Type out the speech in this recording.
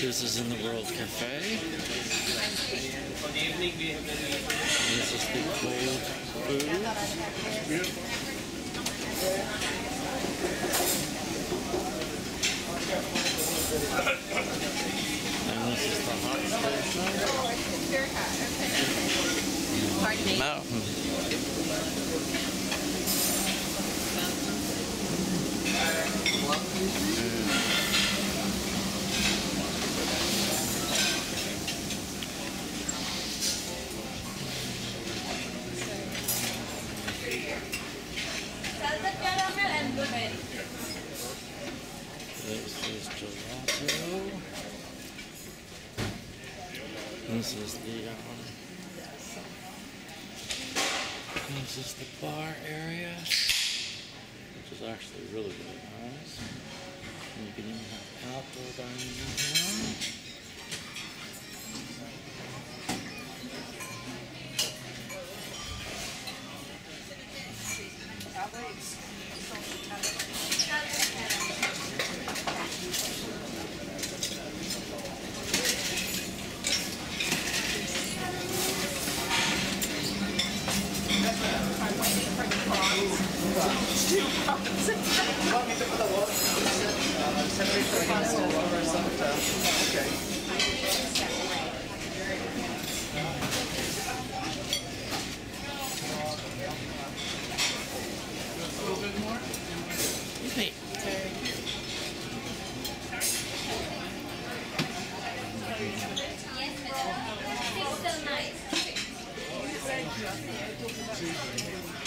This is in the World Cafe. This is the cold food. And this is the hot station. Mountain. This is gelato. This is the bar area, which is actually really, really nice. And you can even have outdoor dining room. Thank you.